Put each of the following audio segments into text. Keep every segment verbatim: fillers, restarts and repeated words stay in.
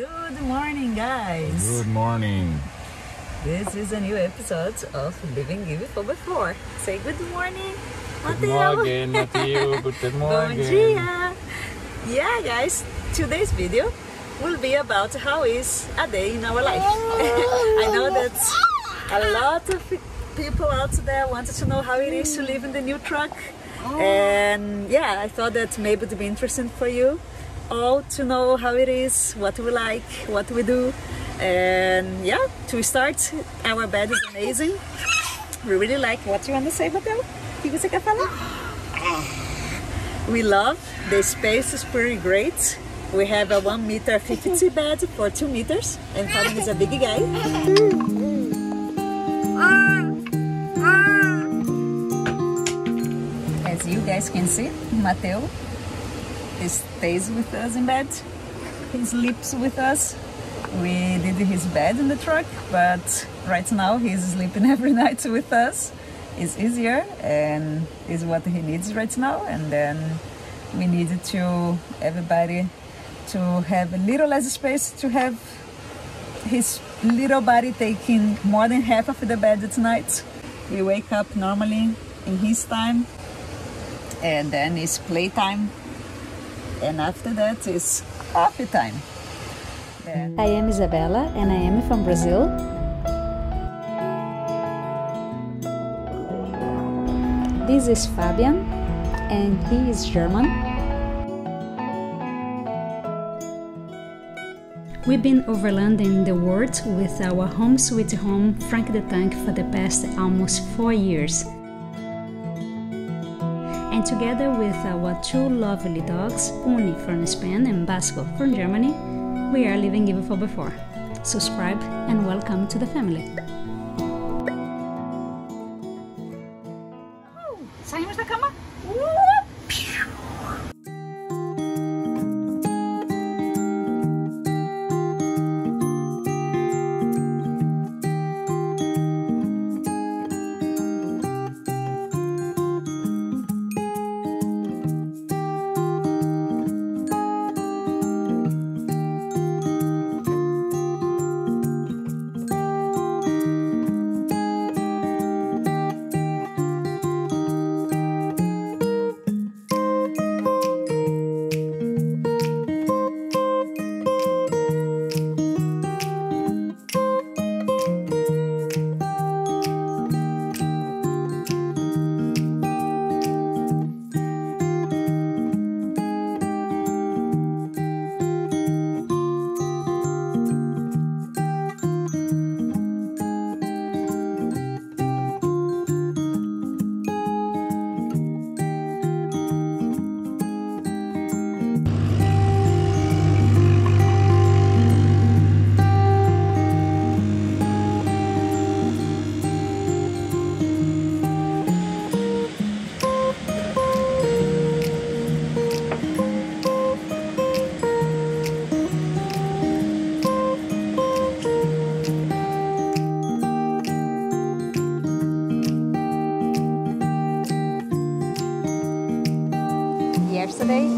Good morning, guys. Good morning. This is a new episode of Live and Give four by four. Say good morning, Matheo. Good morning, Matheo. Good morning. Bom dia. Yeah, guys. Today's video will be about how is a day in our life. I know that a lot of people out there wanted to know how it is to live in the new truck. Oh. And yeah, I thought that maybe it would be interesting for you all to know how it is, what we like, what we do. And yeah, to start, our bed is amazing. We really like what you want to say, Matheo. O que você quer falar? We love, the space is pretty great. We have a one meter fifty bed for two meters, and Fabian is a big guy. As you guys can see, Matheo stays with us in bed, he sleeps with us. We did his bed in the truck, but right now he's sleeping every night with us. It's easier and is what he needs right now. And then we needed to everybody to have a little less space, to have his little body taking more than half of the bed at night. We wake up normally in his time, and then it's playtime, and after that it's coffee time. I am Isabella and I am from Brazil. This is Fabian and he is German. We've been overlanding the world with our home sweet home Frank the Tank for the past almost four years. And together with our two lovely dogs, Uni from Spain and Vasco from Germany, we are Live and Give four by four. Subscribe and welcome to the family. Oh, saímos da cama. Yesterday,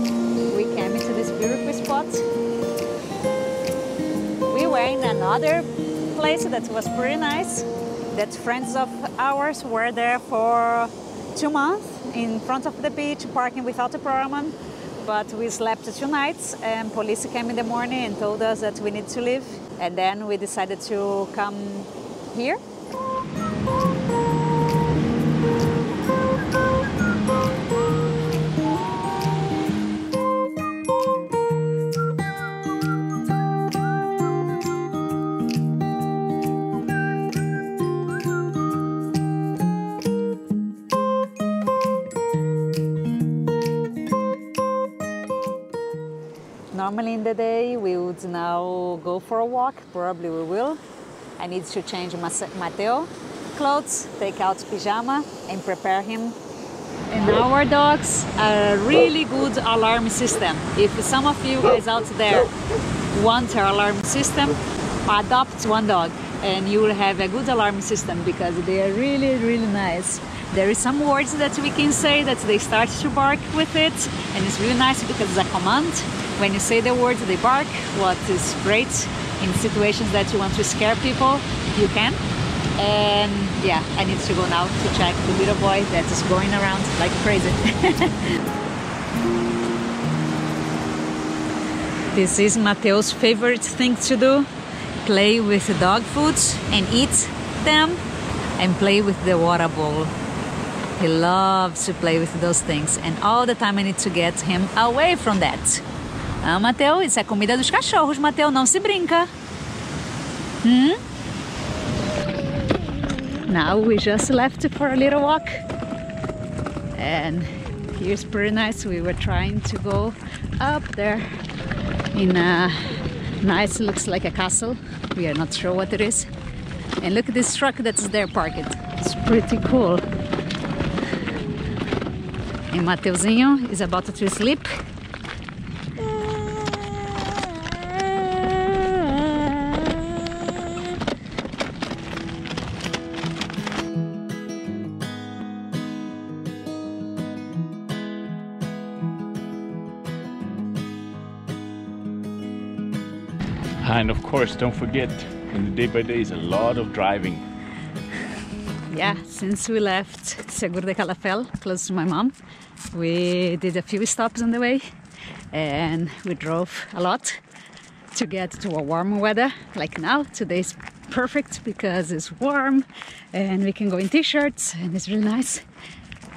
we came into this beautiful spot. We were in another place that was pretty nice, that friends of ours were there for two months in front of the beach, parking without a permit, but we slept two nights and police came in the morning and told us that we need to leave. And then we decided to come here. Normally in the day we would now go for a walk, probably we will. I need to change Matheo's clothes, take out pyjama and prepare him. And our dogs are a really good alarm system. If some of you guys out there want an alarm system, adopt one dog and you will have a good alarm system because they are really, really nice. there is some words that we can say that they start to bark with it, and it's really nice because it's a command. When you say the words, they bark, what is great in situations that you want to scare people, you can. And yeah, I need to go now to check the little boy that is going around like crazy. This is Mateo's favorite thing to do, play with dog foods and eat them and play with the water bowl. He loves to play with those things, and all the time I need to get him away from that. Ah, Matheo, isso é comida dos cachorros, Matheo, não se brinca. Hmm? Now we just left for a little walk. And here's pretty nice. We were trying to go up there in a nice, looks like a castle. We are not sure what it is. And look at this truck that's there parked. It's pretty cool. And Mateozinho is about to sleep. And of course, don't forget, in the day by day is a lot of driving. Yeah, since we left Segur de Calafell, close to my mom, we did a few stops on the way, and we drove a lot to get to a warmer weather. Like now, today's perfect because it's warm and we can go in t-shirts and it's really nice.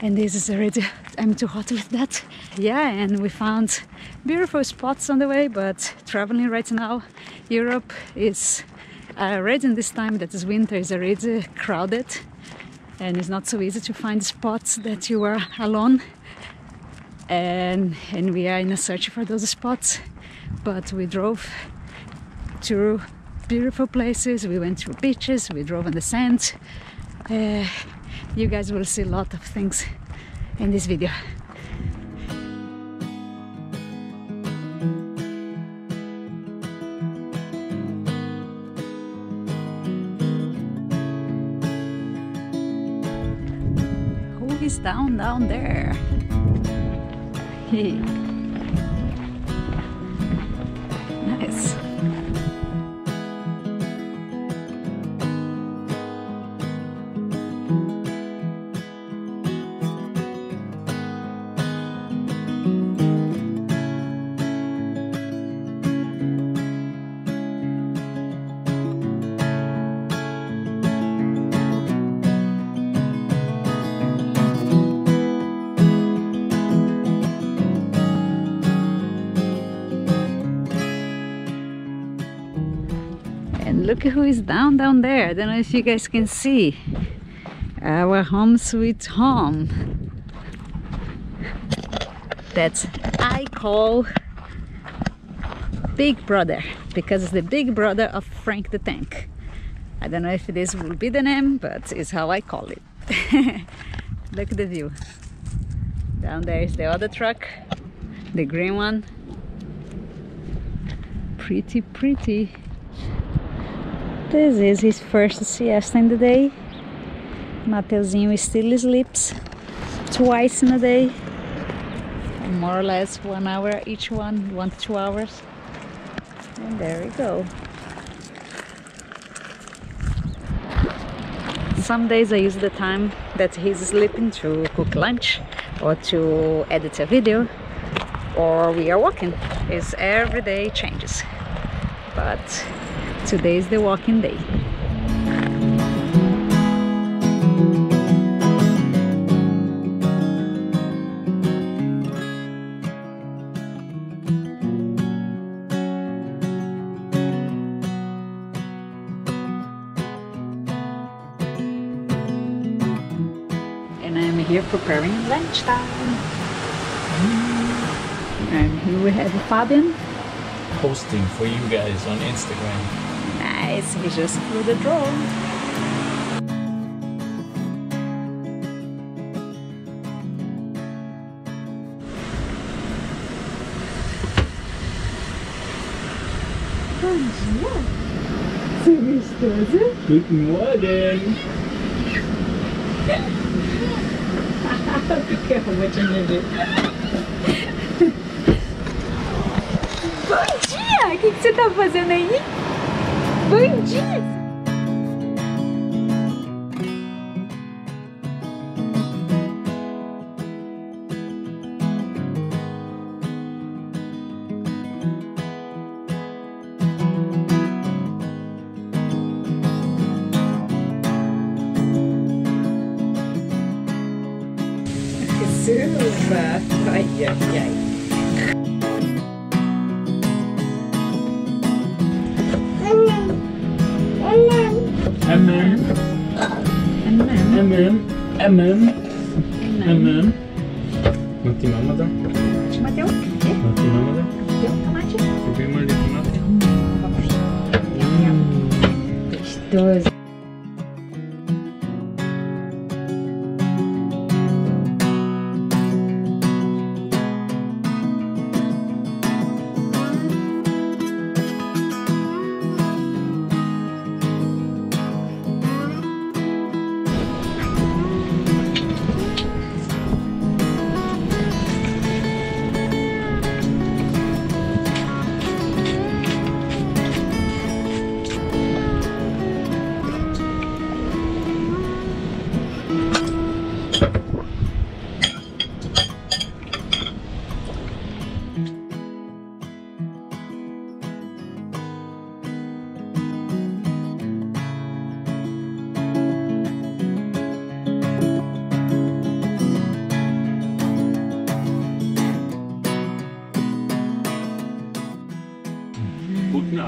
And this is already, I'm too hot with that. Yeah, and we found beautiful spots on the way, but traveling right now, Europe is already in this time that is winter, is already crowded, and it's not so easy to find spots that you are alone. And, and we are in a search for those spots, but we drove to beautiful places, we went to beaches, we drove on the sand. Uh, You guys will see a lot of things in this video. Who is down down there? Nice. Look who is down down there. I don't know if you guys can see. Our home sweet home. That I call Big Brother, because it's the big brother of Frank the Tank. I don't know if this will be the name, but it's how I call it. Look at the view. Down there is the other truck, the green one. Pretty, pretty. This is his first siesta in the day. Mateozinho still sleeps twice in a day, more or less one hour each one, one to two hours. And there we go. Some days I use the time that he's sleeping to cook lunch or to edit a video, or we are walking. It's every day changes. But today is the walking day. And I'm here preparing lunchtime. Mm. And here we have Fabian posting for you guys on Instagram. Nice, he just flew the drone. Guten Morgen! Guten Morgen! Be careful what you do. Bom dia! O que, que você tá fazendo aí? Bom dia! Super! Ai, ai, ai. Amen. Nu ti mamă, da? Și Matheo? Nu ti mamă, da? Eu tomate? Suprimă de tomate. Gostoso!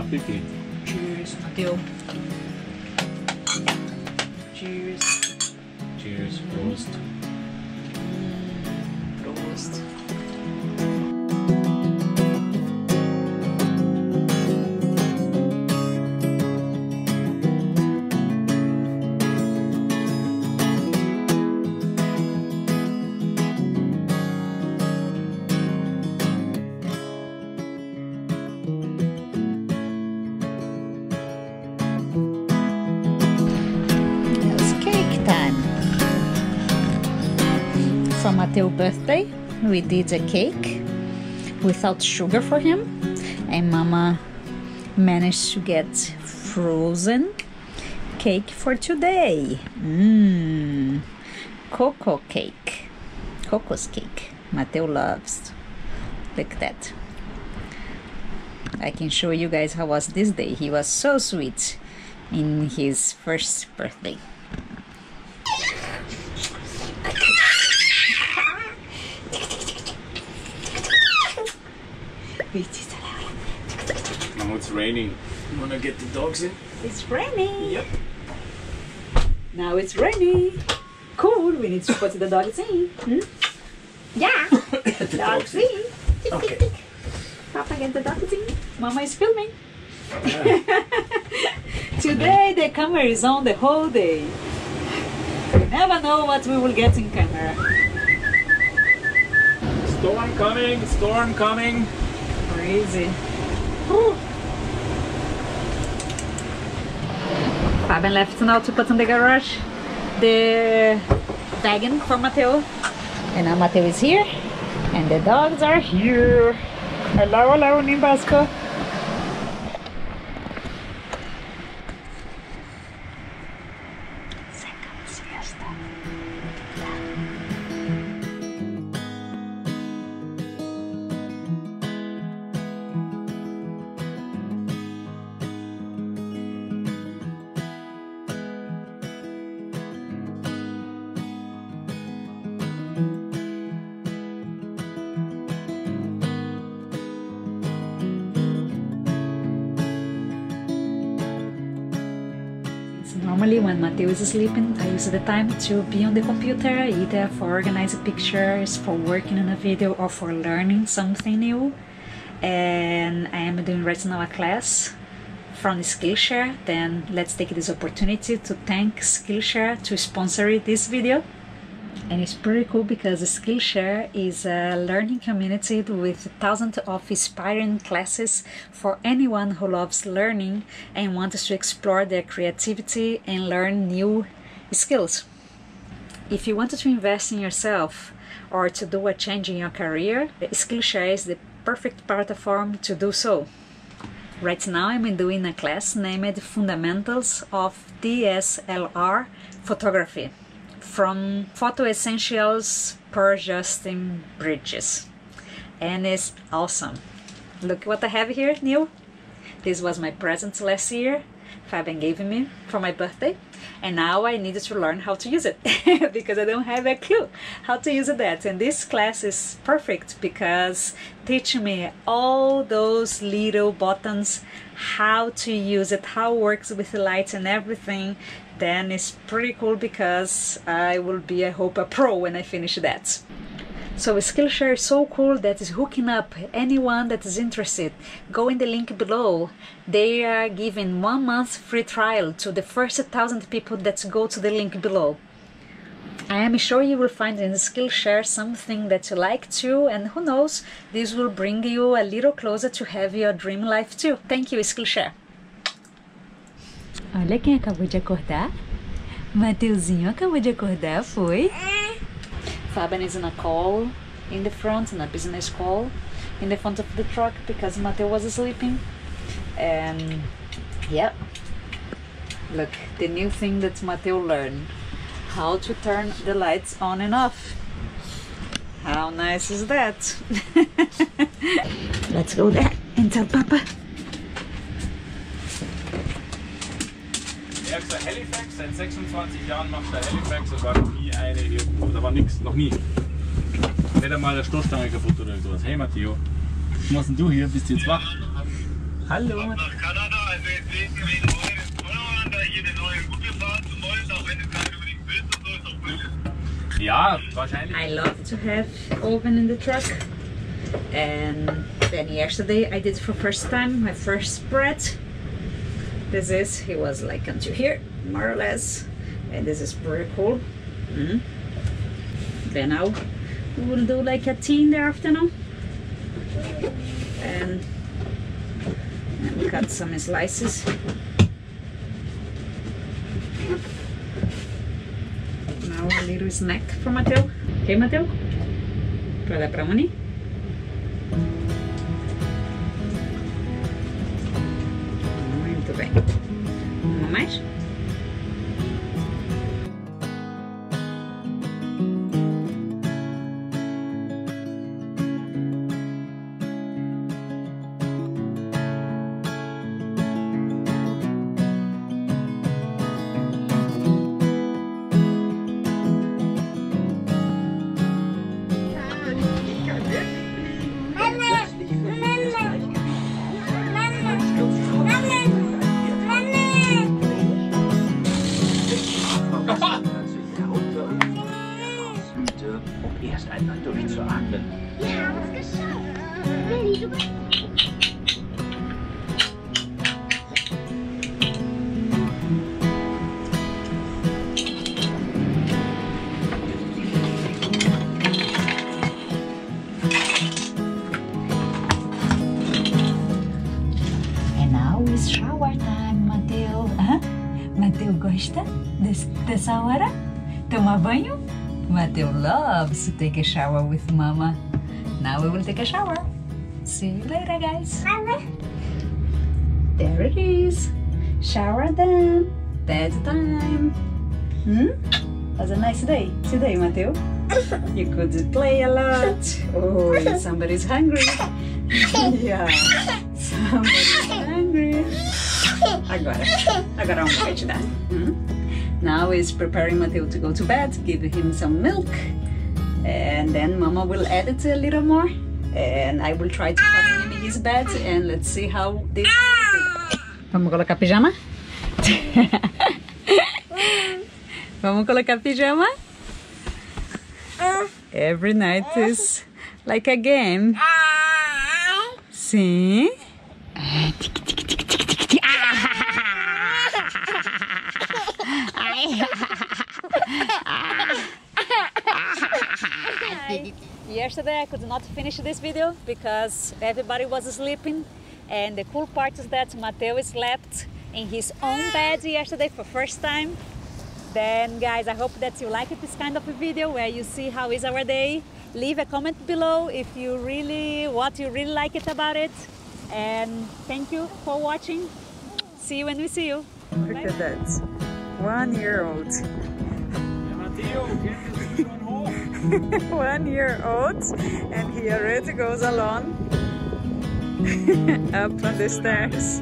Appetit. Cheers, Matheo. Cheers. Cheers, Prost. Prost. For Matheo's birthday, we did a cake without sugar for him, and Mama managed to get frozen cake for today. Mmm, cocoa cake, cocoa's cake. Matheo loves. Look at that. I can show you guys how was this day. He was so sweet in his first birthday. Now it's raining. You wanna get the dogs in? It's raining. Yep. Now it's raining. Cool. We need to put the dogs in. Hmm? Yeah. the dogs in. Okay. Papa get the dogs in. Mama is filming. Yeah. Today the camera is on the whole day. We never know what we will get in camera. Storm coming. Storm coming. Crazy. Ooh. Fabian left now to put in the garage the wagon for Matheo, and now Matheo is here and the dogs are here. Hello, hello, Uni Vasco. Normally when Matheo is sleeping, I use the time to be on the computer, either for organizing pictures, for working on a video, or for learning something new. And I am doing right now a class from Skillshare. Then let's take this opportunity to thank Skillshare to sponsor this video. And it's pretty cool because Skillshare is a learning community with thousands of inspiring classes for anyone who loves learning and wants to explore their creativity and learn new skills. If you wanted to invest in yourself or to do a change in your career, Skillshare is the perfect platform to do so. Right now I'm doing a class named Fundamentals of D S L R Photography from Photo Essentials Persia Stein Bridges, and it's awesome. Look what I have here, Neil. This was my present last year, Fabian gave me for my birthday, and now I needed to learn how to use it because I don't have a clue how to use that. And this class is perfect because teaching me all those little buttons, how to use it, how it works with the lights and everything. Then it's pretty cool because I will be, I hope, a pro when I finish that. So Skillshare is so cool that it's hooking up anyone that is interested. Go in the link below. They are giving one month free trial to the first thousand people that go to the link below. I am sure you will find in Skillshare something that you like too, and who knows, this will bring you a little closer to have your dream life too. Thank you, Skillshare. Olha quem acabou de acordar. Mateuzinho acabou de acordar, foi? Fabian is in a call in the front, in a business call in the front of the truck because Matheo was sleeping. And yeah, look, the new thing that Matheo learned, how to turn the lights on and off. How nice is that? Let's go there and tell Papa. Erster Halifax, seit sechsundzwanzig Jahren macht der Halifax, da war noch nie eine irgendwo, da war nichts, noch nie. Weder mal der Stoßstange kaputt oder sowas. Hey Matheo, was machst denn du hier? Bist du jetzt wach? Hallo! Ich nach Kanada, also jetzt sehen wir wegen eures Followern, da hier eine neue Gruppe fahren zu wollen, auch wenn du gerade unbedingt willst und so, ist auch gut. Ja, wahrscheinlich. I love to have oven in the truck. And then yesterday I did it for first time, my first spread. This is, he was like until here, more or less, and this is pretty cool. Mm-hmm. Then now we will do like a tea in the afternoon, and, and we cut some slices. Now a little snack for Matheo. Okay, Matheo? Para dar para Uni? Bem, uma mais? Dessa hora, tomar banho. Matheo loves to take a shower with Mama. Now we will take a shower. See you later, guys. Mama. There it is. Shower done. Bedtime. Hmm? Was a nice day today, Matheo. You could play a lot. Oh, somebody's hungry. Yeah. Somebody's hungry. Agora. Agora vamos ver te dar. Now is preparing Matheo to go to bed, give him some milk, and then Mama will edit a little more, and I will try to put him in his bed, and let's see how this will be. Vamos colocar pijama? Vamos colocar pijama? Every night is like a game. Sim? Yesterday I could not finish this video because everybody was sleeping, and the cool part is that Matheo slept in his own bed yesterday for the first time. Then guys, I hope that you like it, this kind of a video where you see how is our day. Leave a comment below if you really, what you really like it about it. And thank you for watching. See you when we see you. Look Bye. At that, one year old. One year old, and he already goes alone up on the stairs.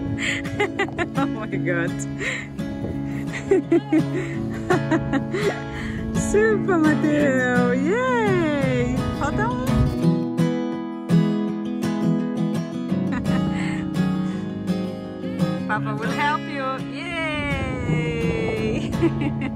Oh my god. Super Matheo, yay! Hold on. Papa will help you, yay!